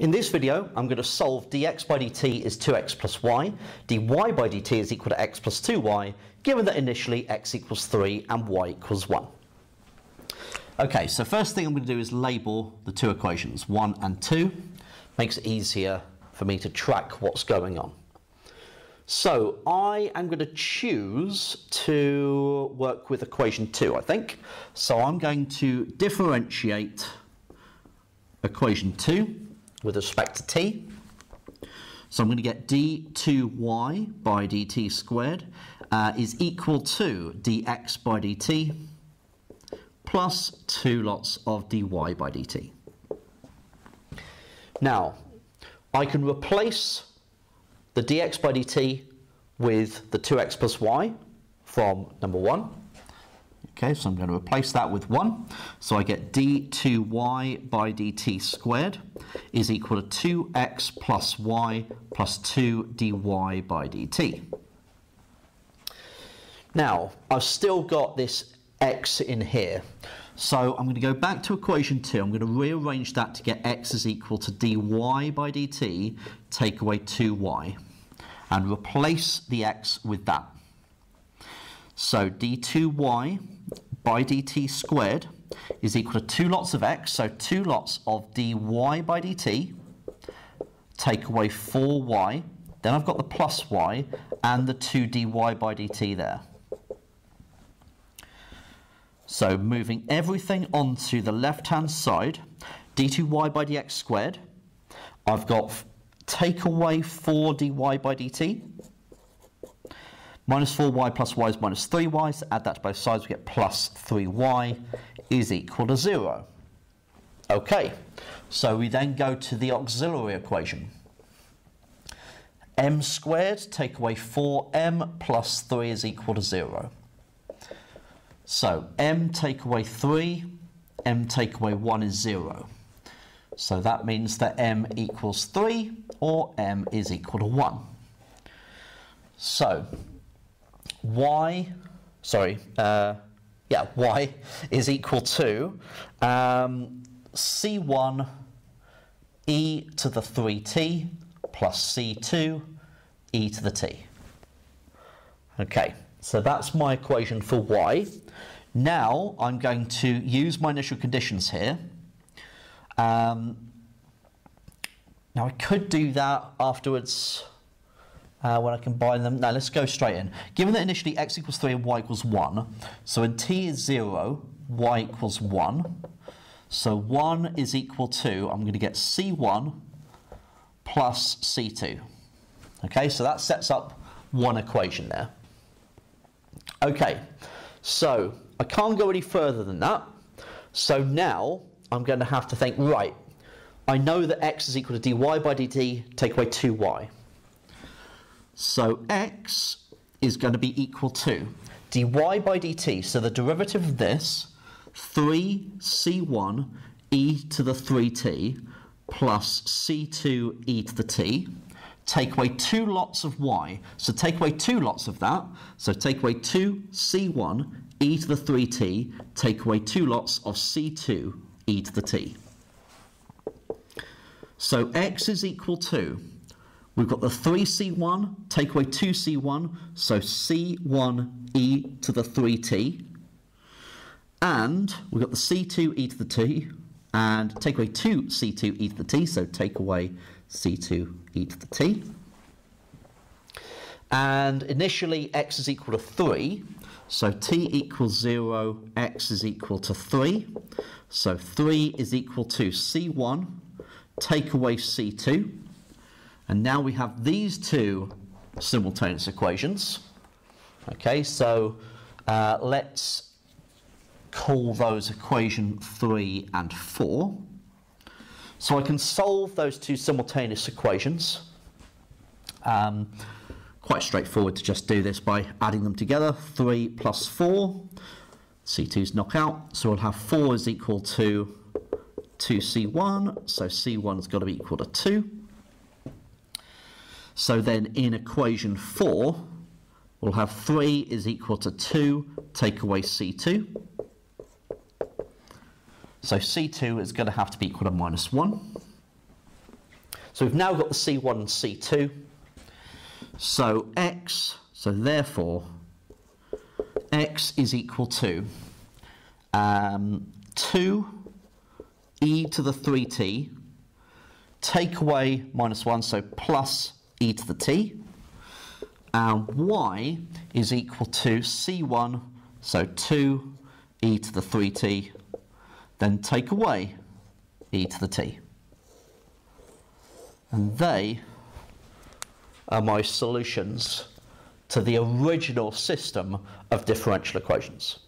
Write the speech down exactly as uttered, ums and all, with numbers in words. In this video, I'm going to solve dx by dt is two x plus y, dy by dt is equal to x plus two y, given that initially x equals three and y equals one. Okay, so first thing I'm going to do is label the two equations, one and two. Makes it easier for me to track what's going on. So I am going to choose to work with equation two, I think. So I'm going to differentiate equation two with respect to t. So I'm going to get d two y by dt squared uh, is equal to dx by dt plus two lots of dy by dt. Now, I can replace the dx by dt with the two x plus y from number one. Okay, so I'm going to replace that with one. So I get d two y by dt squared is equal to two x plus y plus two d y by dt. Now, I've still got this x in here. So I'm going to go back to equation two. I'm going to rearrange that to get x is equal to dy by dt, take away two y, and replace the x with that. So d two y by dt squared is equal to two lots of x, so two lots of dy by dt, take away four y, then I've got the plus y and the two d y by dt there. So moving everything onto the left-hand side, d two y by dx squared, I've got take away four d y by dt, minus four y plus y is minus three y, so add that to both sides, we get plus three y is equal to zero. Okay, so we then go to the auxiliary equation. M squared, take away four m plus three is equal to zero. So m take away three, m take away one is zero. So that means that m equals three, or m is equal to one. So y, sorry, uh, yeah, y is equal to um, c one e to the three t plus c two e to the t. Okay. So that's my equation for y. Now I'm going to use my initial conditions here. Um, now I could do that afterwards uh, when I combine them. Now let's go straight in. Given that initially x equals three and y equals one, so when t is zero, y equals one. So one is equal to, I'm going to get c one plus c two. Okay, so that sets up one equation there. Okay, so I can't go any further than that. So now I'm going to have to think, right, I know that x is equal to dy by dt, take away two y. So x is going to be equal to dy by dt. So the derivative of this, three c one e to the three t plus c two e to the t. Take away two lots of y, so take away two lots of that, so take away two c one e to the three t, take away two lots of c two e to the t. So x is equal to, we've got the three c one, take away two c one, so c one e to the three t, and we've got the c two e to the t, and take away two c two e to the t, so take away c two e to the t. And initially x is equal to three, so t equals zero, x is equal to three. So three is equal to c one, take away c two. And now we have these two simultaneous equations. Okay, so uh, let's call those equation three and four. So I can solve those two simultaneous equations. Um, quite straightforward to just do this by adding them together. three plus four, c two's knockout, so we'll have four is equal to two c one, so c one's got to be equal to two. So then in equation four, we'll have three is equal to two, take away c two. So c two is going to have to be equal to minus one. So we've now got the C one and C two. So x, so therefore, x is equal to um, two e to the three t, take away minus one, so plus e to the t. And y is equal to C one, so two e to the three t, then take away e to the t. And they are my solutions to the original system of differential equations.